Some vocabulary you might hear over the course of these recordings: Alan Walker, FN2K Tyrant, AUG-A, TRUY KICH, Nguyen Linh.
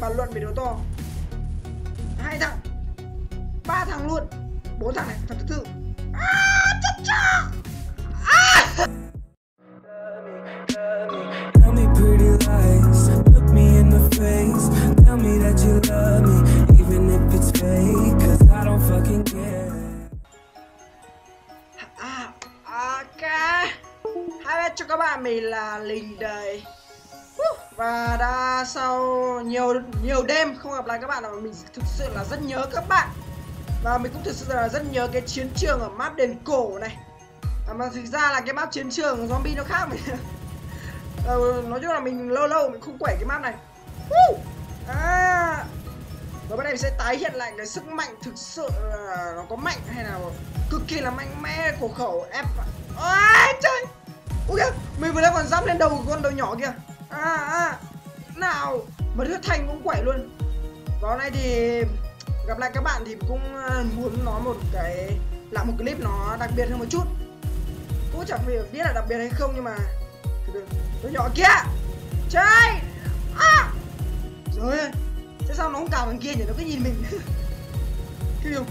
bàn luận về đồ to. 2 thằng 3 thằng luôn, 4 thằng này, thằng thứ tư. Chết cha. Cho các bạn, mình là Linh đây. Và đã sau nhiều đêm không gặp lại các bạn, mình thực sự là rất nhớ các bạn. Và mình cũng thực sự là rất nhớ cái chiến trường ở map đền cổ này. Mà thực ra là cái map chiến trường zombie nó khác mình. Nói chung là mình lâu mình không quẩy cái map này. Và bên này mình sẽ tái hiện lại cái sức mạnh thực sự là nó có mạnh hay là cực kỳ là mạnh mẽ của khẩu F. Ôi trời. Ok, mình vừa còn dám lên đầu con đầu nhỏ kìa. Nào, mà đứa Thành cũng quẩy luôn. Và hôm nay thì gặp lại các bạn thì cũng muốn nói một clip nó đặc biệt hơn một chút. Cũng chẳng biết là đặc biệt hay không, nhưng mà đầu nhỏ kia. Trời. Rồi. Thế sao nó không cào thằng kia nhỉ, nó cứ nhìn mình. Cái điều.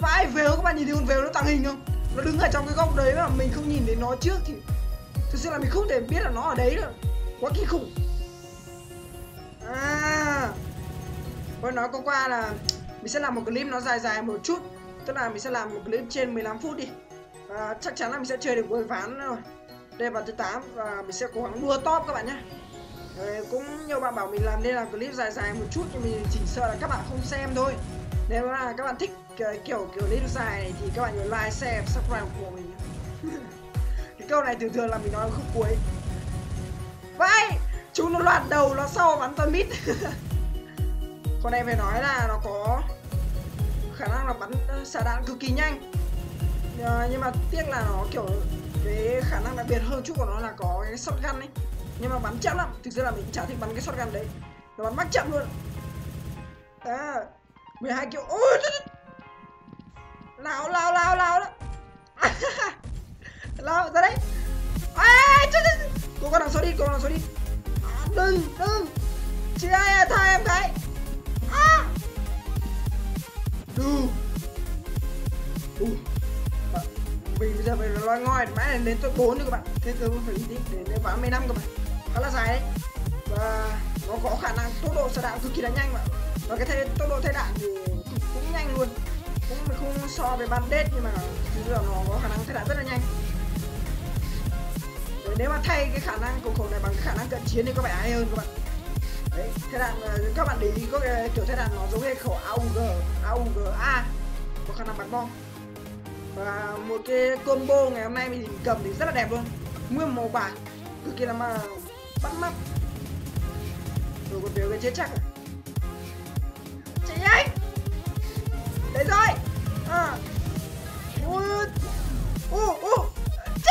Vãi vèo, các bạn nhìn thấy con vèo nó tàng hình không? Nó đứng ở trong cái góc đấy mà mình không nhìn thấy nó trước thì thực sự là mình không thể biết là nó ở đấy được. Quá kinh khủng. Tôi nói có qua là mình sẽ làm một clip nó dài một chút. Tức là mình sẽ làm một clip trên 15 phút đi. Và chắc chắn là mình sẽ chơi được cuối ván rồi. Đây vào thứ 8 và mình sẽ cố gắng đua top các bạn nhé. Cũng nhiều bạn bảo mình làm nên là clip dài một chút, nhưng mình chỉ sợ là các bạn không xem thôi. Nếu là các bạn thích kiểu clip dài này thì các bạn nhớ like, share, subscribe của mình. Cái câu này thường là mình nói khúc cuối. Vậy chúng nó loạt đầu nó sau bắn toàn mít. Con này phải nói là nó có khả năng là bắn xả đạn cực kỳ nhanh, nhưng mà tiếc là nó kiểu cái khả năng đặc biệt hơn chút của nó là có cái shotgun ấy, nhưng mà bắn chậm lắm. Thực sự là mình chả thích bắn cái shotgun đấy, nó bắn mắc chậm luôn. 12 kiểu. Ôi lao đó. Lao ra đấy. Chết. Cô con đằng số đi, đừng chị ơi, tha em cái. Mình bây giờ phải loay ngoi mãi này đến top 4 nữa các bạn. Thế tôi phải đi đến ván 15 các bạn, khá là dài đấy. Và nó có khả năng tốc độ xả đạn cực kỳ là nhanh mà. Và cái tốc độ thay đạn thì cũng nhanh luôn. Cũng không so với Bandit, nhưng mà thực ra nó có khả năng thay đạn rất là nhanh. Rồi nếu mà thay cái khả năng của khẩu này bằng khả năng cận chiến thì có vẻ hay hơn các bạn. Đấy, thay đạn các bạn để ý có cái kiểu thay đạn nó giống như khẩu AUG-A, có khả năng bắn bom. Và một cái combo ngày hôm nay mình cầm thì rất là đẹp luôn. Nguyên màu bạc, cực kỳ là mà bắt mắt. Rồi còn béo cái chết chắc rồi. Đấy rồi.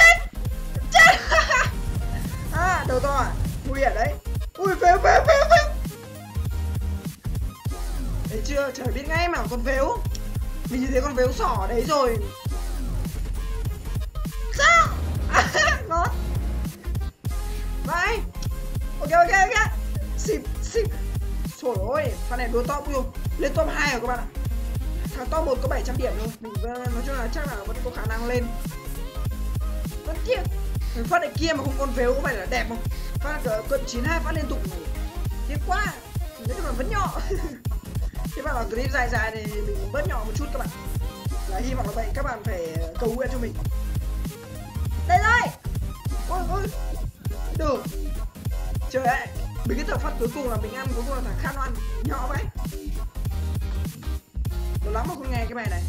Chết. Đầu to à? Nguy hiểm đấy. Ui vếu. Đấy chưa, trời biết ngay mà con vếu. Mình nhìn thấy con vếu sỏ đấy rồi. Sao? Nó. Vậy. Ok. Xịp. Trời ơi, con này đua top luôn. Lên top 2 rồi các bạn ạ. Thằng top 1 có 700 điểm thôi. Mình nói chung là chắc là vẫn có khả năng lên. Vẫn tiếc. Mình phát này kia mà không con vếu có phải là đẹp không? Phát là cận 92 phát liên tục. Tiếc quá. Nói chung là vẫn nhỏ. Thế mà là clip dài thì mình bớt nhỏ một chút các bạn. Là hy vọng là vậy, các bạn phải cầu nguyện cho mình. Đây rồi. Ôi. Được. Trời ơi. Mình cái thợ phát cuối cùng là mình ăn, cuối cùng là thằng Khan ăn nhỏ vậy. Nó lắm mà không nghe cái bài này.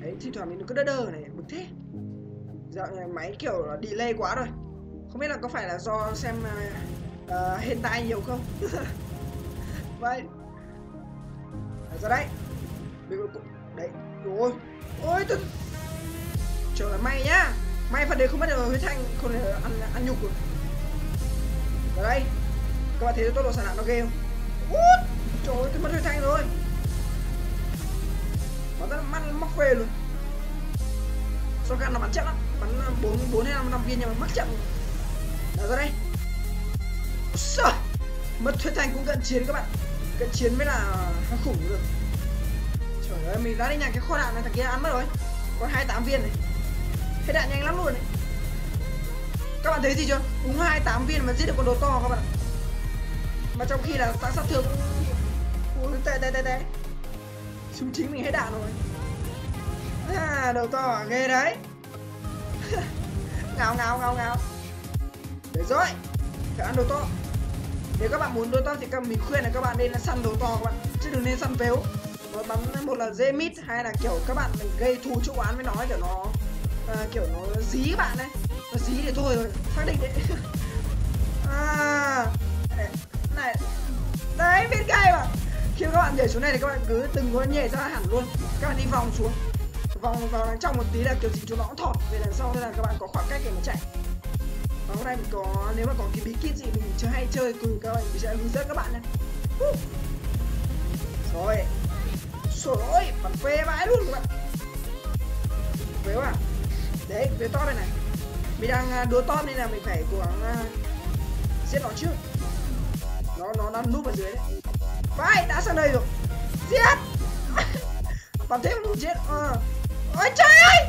Đấy, thi thoảng mình nó cứ đơ này, bực thế. Dạo này máy kiểu là delay quá rồi. Không biết là có phải là do xem hentai nhiều không. Vậy. Ra đấy. Mình đấy. Ôi. Ôi tôi. Trời ơi may nhá. May phần đấy không bắt được Huy Thanh, không thể ăn nhục rồi. Ở đây các bạn thấy tốc độ xả đạn nó ghê không? Trời ơi, tôi mất Huy Thanh rồi. Nó rất mắt móc về luôn. Shotgun nó bắn chậm lắm, bắn 4 hay 5 viên nhưng mà mắc chậm. Ở ra đây. Mất Thuyết Thành cũng cận chiến các bạn. Cận chiến mới là khá khủng được. Trời ơi, mình đã đi nhặt cái kho đạn này, thằng kia ăn mất rồi. Còn 28 viên này. Hết đạn nhanh lắm luôn này. Các bạn thấy gì chưa? Đúng 28 viên mà giết được con đột to các bạn ạ. Mà trong khi là sát thương cũng tệ. Súng chính mình hết đạn rồi. À, đầu to ghê đấy. ngáo. Để rồi, phải ăn đầu to. Nếu các bạn muốn đầu to thì mình khuyên là các bạn nên săn đầu to các bạn, chứ đừng nên săn vếu. Nó bắn một là dê mít, hay là kiểu các bạn mình gây thù chỗ oán với nó, kiểu nó kiểu nó dí các bạn đấy. Nó dí thì thôi rồi, xác định đấy. À, này. Đấy, biết cây mà. Khi các bạn nhảy xuống này thì các bạn cứ từng con nhảy ra hẳn luôn. Các bạn đi vòng xuống. Vòng vào đằng trong một tí là kiểu gì chúng nó cũng thọt về đằng sau, nên là các bạn có khoảng cách để mà chạy. Và hôm nay mình có, nếu mà có cái bí kíp gì mình chưa hay chơi cùng các bạn, mình sẽ hướng dẫn các bạn này. Rồi. Rồi, bắn phê vãi luôn các bạn. Phê à? Đấy, phê to đây này. Mình đang đua to nên là mình phải cố gắng giết nó trước. Nó đang núp ở dưới đấy. Vai, đã sang đây rồi. Giết. Bắn thêm một chết. Ôi trời ơi.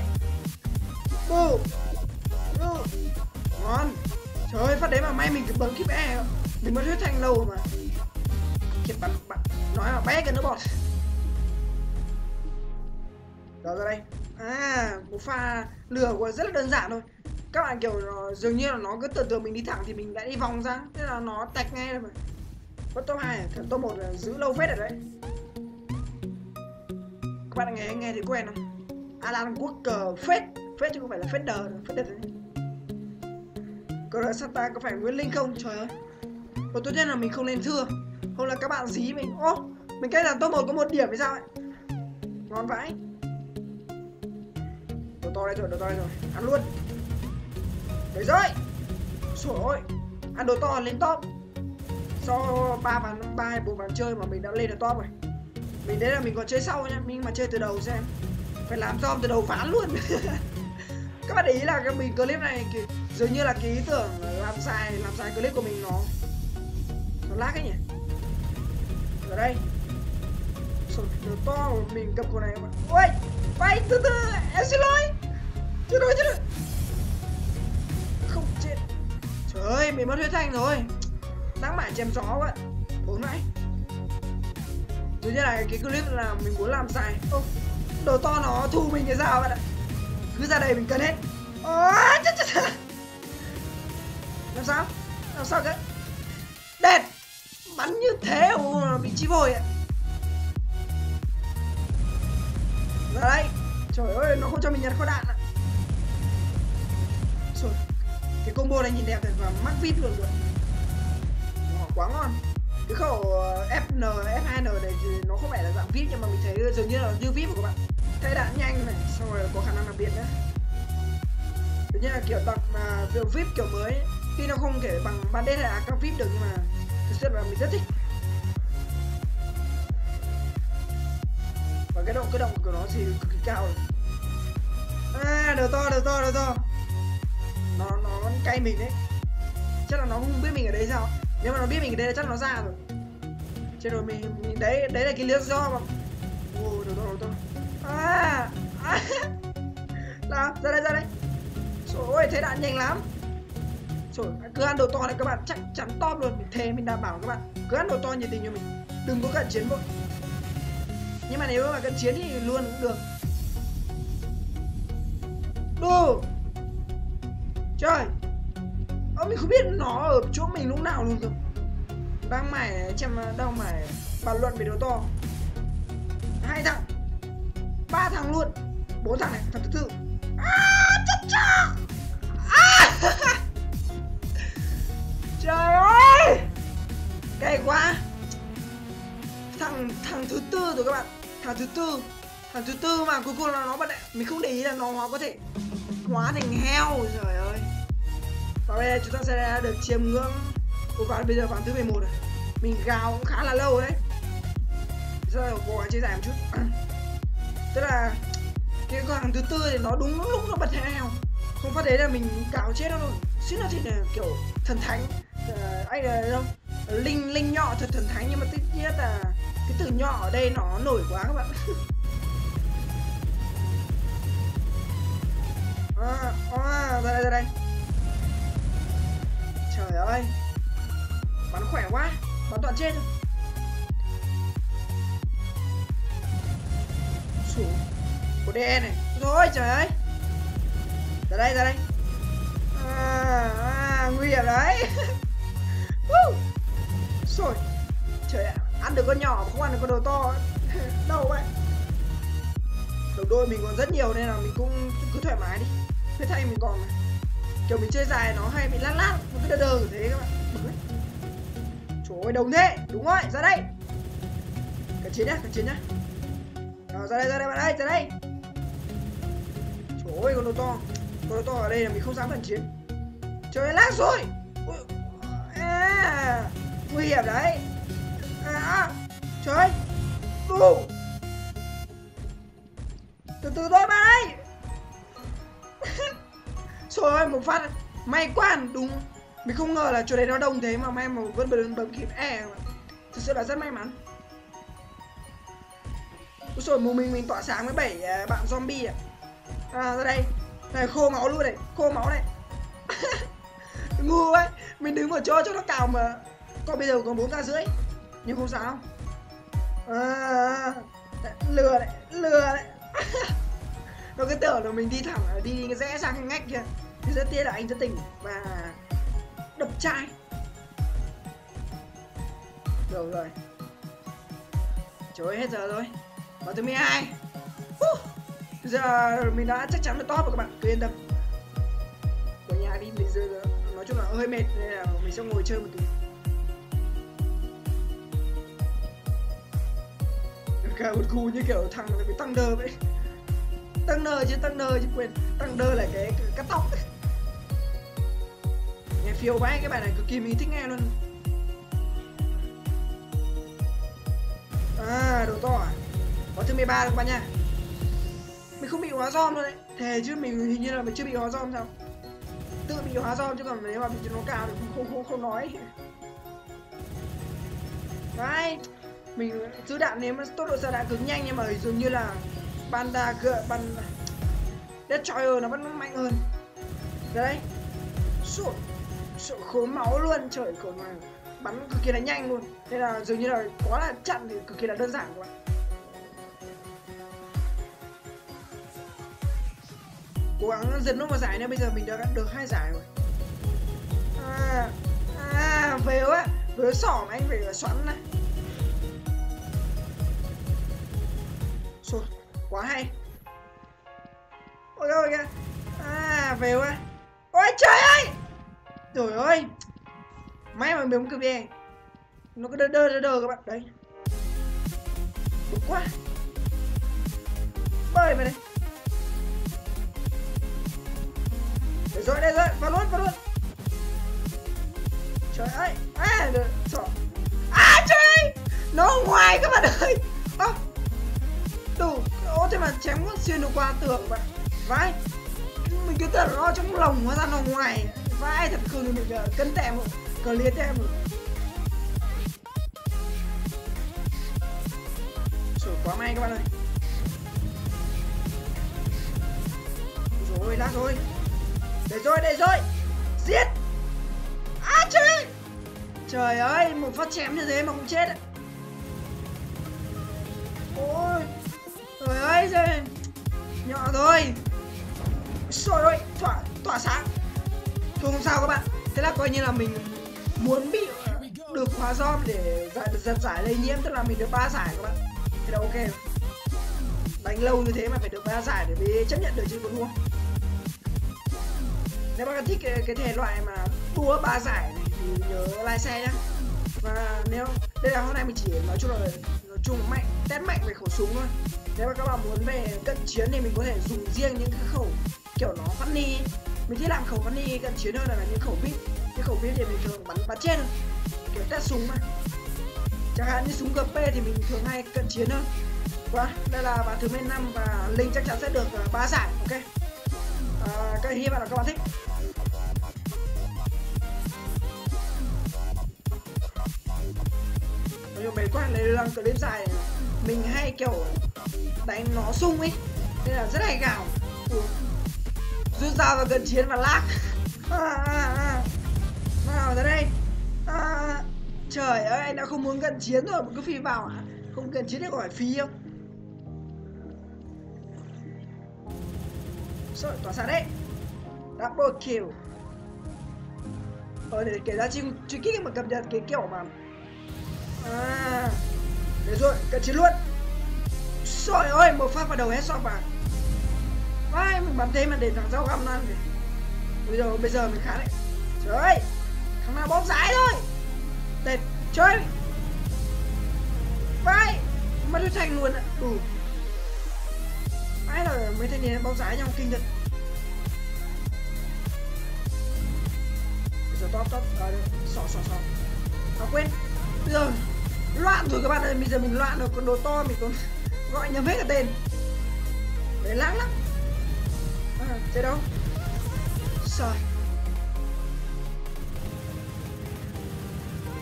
Bù. Ngon. Trời ơi, phát đấy mà may mình cứ bấm kíp E. Mình mất Huyết Thành lâu mà. Kiệt bắn. Nói mà bé cái nó bọt. Rồi ra đây. À, một pha lửa của rất là đơn giản thôi. Các bạn kiểu dường như là nó cứ tưởng tượng mình đi thẳng thì mình đã đi vòng ra. Thế là nó tạch ngay rồi mà. Mất top 2, thằng top 1 là giữ lâu phết rồi đấy. Các bạn nghe thì quen không? Alan Walker phết chứ không phải là phết đờ, phết đờ đấy. Còn Santa có phải Nguyễn Linh không? Trời ơi. Và tốt nhất là mình không nên thưa. Không là các bạn dí mình. Ô, mình cách là top 1 có 1 điểm hay sao ấy? Ngon vãi. Đồ to đây rồi. Ăn luôn. Đấy rồi. Trời ơi. Ăn đồ to lên top. Sau 3 4 ván chơi mà mình đã lên được top rồi. Mình đấy là mình còn chơi sau nhá, mình mà chơi từ đầu xem. Phải làm top từ đầu ván luôn. Các bạn để ý là cái mình clip này kì, dường như là cái ý tưởng làm dài clip của mình nó lag ấy nhỉ. Ở đây. Rồi đồ to của mình cầm con này các bạn. Ôi, bay từ em xin lỗi. Chết rồi. Không chết. Trời ơi, mình mất Huyết Thành rồi. Đáng mải chém gió các bạn. Bốn nãy. Tuy nhiên là cái clip là mình muốn làm dài. Ô, đồ to nó thu mình cái dao bạn ạ. Cứ ra đây mình cần hết. Ô, chết. Làm sao cơ? Đẹp. Bắn như thế mà bị chí vồi ạ. Ra đây. Trời ơi, nó không cho mình nhặt kho đạn ạ. Rồi. Cái combo này nhìn đẹp thật và mắc vít luôn rồi. Quá ngon. Cái khẩu FN2K này thì nó không phải là dạng VIP, nhưng mà mình thấy dường như là như VIP của các bạn. Thay đạn nhanh này, xong rồi có khả năng đặc biệt nữa. Tuy nhiên là kiểu đặc là việc VIP kiểu mới ấy, khi nó không thể bằng ban đế là các VIP được, nhưng mà thực sự là mình rất thích. Và cái độ cơ động của nó thì cực kỳ cao rồi. À, đầu to. Nó vẫn cay mình đấy. Chắc là nó không biết mình ở đây sao. Nếu mà nó biết mình ở đây chắc nó ra rồi. Chết rồi, mình đấy là cái lý do mà. Ồ, đồ to. À. Nào, ra đây. Trời ơi, thế đạn nhanh lắm. Trời, cứ ăn đồ to này các bạn, chắc chắn top luôn. Mình thề, mình đảm bảo các bạn. Cứ ăn đồ to nhiệt tình cho mình. Đừng có cận chiến vội. Nhưng mà nếu mà cận chiến thì luôn cũng được. Đồ. Trời. Mình không biết nó ở chỗ mình lúc nào luôn cơ. Đang mải chăm đâu mải bàn luận về đồ to. 2 thằng 3 thằng luôn. 4 thằng này, thằng thứ 4. Chết. Trời ơi, cay quá. Thằng thứ 4 rồi các bạn. Thằng thứ tư mà cuối cùng là nó bật. Mình không để ý là nó có thể hóa thành heo. Trời ơi. Và bây giờ chúng ta sẽ được chiếm ngưỡng của ván, bây giờ ván thứ 11 rồi. Mình gào cũng khá là lâu đấy. Bây giờ cố gắng chơi dài một chút. Tức là cái con thứ 4 thì nó đúng lúc nó bật heo. Không phát đấy là mình cào chết nó luôn. Suýt nó thì là kiểu thần thánh. Anh là đâu? Linh nhỏ thật thần thánh, nhưng mà tiếc nhất là cái từ nhỏ ở đây nó nổi quá các bạn. Ra đây trời ơi, bắn khỏe quá, bắn toàn chết. Xuống của đen này rồi, trời ơi, ra đây nguy hiểm đấy. Rồi trời ạ, ăn được con nhỏ mà không ăn được con đầu to. Đâu vậy, đầu đôi mình còn rất nhiều nên là mình cũng cứ thoải mái đi. Thế thay mình còn này, kiểu mình chơi dài nó hay bị lát nó cứ đờ thế các bạn. Trời ơi đồng thế, đúng rồi, ra đây cả chiến nhá, Đó, ra đây bạn ơi, ra đây. Trời ơi con đầu to, ở đây là mình không dám cận chiến. Trời ơi lát rồi. Nguy hiểm đấy. Trời ơi. Từ từ thôi bạn ơi. Trời ơi một phát, may quá, đúng. Mình không ngờ là chỗ đấy nó đông thế mà may mà vẫn bấm kịp E. Thật sự là rất may mắn. Úi dồi, mình tỏa sáng với 7 bạn zombie. Ra đây. Này khô máu luôn này, khô máu này. Ngu ấy, mình đứng ở chỗ cho nó cào mà. Còn bây giờ còn 4,5 k. Nhưng không sao. Lừa đấy, nó cứ tưởng là mình đi thẳng, đi rẽ sang cái ngách kìa. Thì rất tiếc là anh rất tỉnh và đập chai. Được rồi. Trời ơi, hết giờ rồi. Vào thứ 12. Giờ mình đã chắc chắn là top rồi các bạn, cứ yên tâm. Ở nhà đi, mình giờ nói chung là hơi mệt nên là mình sẽ ngồi chơi một tí. Cả một khu như kiểu thằng này bị tăng đơ vậy. Tăng đơ chứ quên, tăng đơ là cái cắt tóc. Nghe phiêu vãi, cái bài này cực kỳ mình thích nghe luôn. Đồ to à? Có thứ 13 được các bạn nha. Mình không bị hóa giom luôn đấy. Thề chứ mình hình như là mình chưa bị hóa giom sao. Tự bị hóa giom chứ còn nếu mà mình nó cào thì không nói. Đấy, mình giữ đạn nếu mà tốc độ ra đạn cứng nhanh nhưng mà dường như là Destroyer nó vẫn mạnh hơn. Đấy. Sụt khốn máu luôn, trời khổ mà bắn cực kỳ là nhanh luôn. Nên là dường như là quá là chặn thì cực kỳ là đơn giản các bạn. Cố gắng dần nốt vào giải nữa, bây giờ mình đã được 2 giải rồi. Vếu á, vếu sỏ mà anh phải xoắn này. Rồi, quá hay. Ôi ôi kìa. Vếu á. Ôi trời ơi. Trời ơi. May mà mình không kịp. Nó cứ đơ các bạn đấy. Bực quá. Bơi vào đây. Rồi đây rồi, vào luôn. Trời ơi. Trời ơi. Nó ngoài các bạn ơi. Đủ. Thế mà chém con xuyên được qua tường bạn. Vãi. Mình cứ tưởng nó trong lòng hóa ra nó ngoài. Vãi thật cường, mình cân tẹm rồi. Clear tẹm rồi. Trời quá may các bạn ơi. Rồi lát rồi. Đây rồi. Giết. Trời. Trời ơi, một phát chém như thế mà không chết. Ôi. Trời ơi, nhỏ rồi. Trời ơi, tỏa sáng. Thôi không sao các bạn. Thế là coi như là mình muốn bị được hóa giom để giật giải lây nhiễm, tức là mình được 3 giải các bạn. Thế là ok. Đánh lâu như thế mà phải được 3 giải để mới chấp nhận được chứ còn thua. Nếu các bạn thích cái thể loại mà thua 3 giải này thì nhớ like share nhá. Và nếu đây là hôm nay mình chỉ nói chung mạnh, test mạnh về khẩu súng thôi. Nếu mà các bạn muốn về cận chiến thì mình có thể dùng riêng những cái khẩu kiểu nó funny. Mình thích làm khẩu funny cận chiến hơn là những khẩu VIP. Những khẩu VIP thì mình thường bắn chết hơn, kiểu test súng mà. Chẳng hạn như súng GP thì mình thường hay cận chiến hơn. Quá, đây là bạn thứ 15 và Linh chắc chắn sẽ được 3 giải, ok. Cái hy vọng là các bạn thích. nhưng mấy bạn này làm clip dài mình hay kiểu đánh nó sung ấy nên là rất hay gào. Ủa, rút dao vào gần chiến và lag. Vào tới đây. Trời ơi, anh đã không muốn gần chiến rồi mà cứ phi vào hả? Không gần chiến thì có phải phi không? Rồi, tỏa xa đấy. Double kill. Để kể ra truy kích mà cập nhật cái kiểu mà để rồi, cận chiến luôn. Trời ơi, một phát vào đầu headshot vào. Vai, mình bắn thế mà để thằng rau găm ăn kìa. Bây giờ mình khá đấy. Trời ơi, thằng nào bóp dãi thôi. Tệt, chơi. Vai, mất cho thành luôn ạ. Vai là mấy thanh niên bóp dãi nhau kinh thật. Bây giờ top, sọ. À quên, bây giờ loạn rồi các bạn ơi, bây giờ mình loạn rồi, còn đồ to mình còn gọi nhầm hết cả tên. Đấy lãng lắm. Chơi đâu? Trời.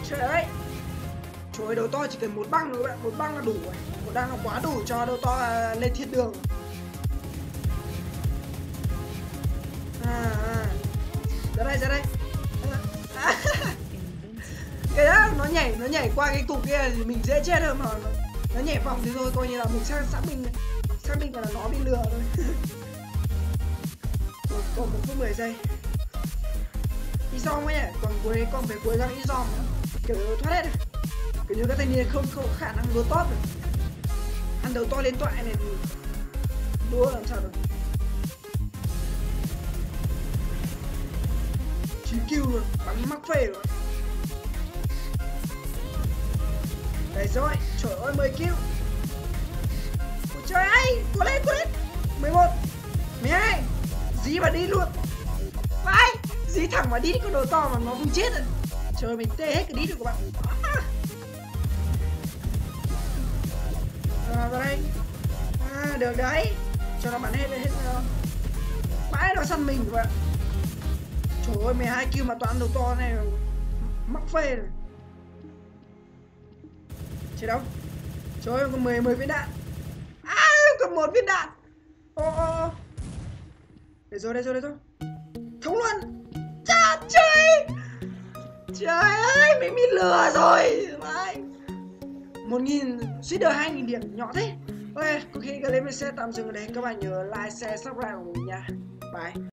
Trời ơi. Trời ơi, đồ to chỉ cần một băng nữa các bạn, một băng là đủ rồi. Một băng là quá đủ cho đồ to lên thiên đường. Ra đây. Cái đó nó nhảy qua cái cục kia thì mình dễ chết hơn, mà nó nhảy vòng thì thôi coi như là mình xác định là nó bị lừa thôi. Còn 1 phút 10 giây. Izom ấy nhỉ, còn phải cuối ra Izom nữa. Kiểu thoát hết rồi. Kiểu như các thanh niên không khả năng đua top rồi. Ăn đầu to lên toại này thì đua làm sao được. Chí kill rồi, bắn mắc phê rồi. Đấy rồi, trời ơi 10 kill. Ôi trời ơi, cố lên. 11, 12. Dí và đi luôn. Vai, dí thẳng và đi con đồ to mà nó không chết rồi. Trời ơi, mình tê hết cái đít được các bạn. Vào đây. Được đấy. Cho nó bắn hết rồi. Mãi nó săn mình các bạn. Trời ơi, 12 kill mà toàn đồ to này mắc phê rồi. Chết đâu. Trời ơi, còn 10 viên đạn. Còn 1 viên đạn. Ô. Để rồi. Thống luôn. Trời. Trời ơi, mình bị lừa rồi. 1.000, suýt được 2.000 điểm, nhỏ thế. Ok, có khi clip mình sẽ tạm dừng ở đây. Các bạn nhớ like, share, subscribe của mình nha. Bye.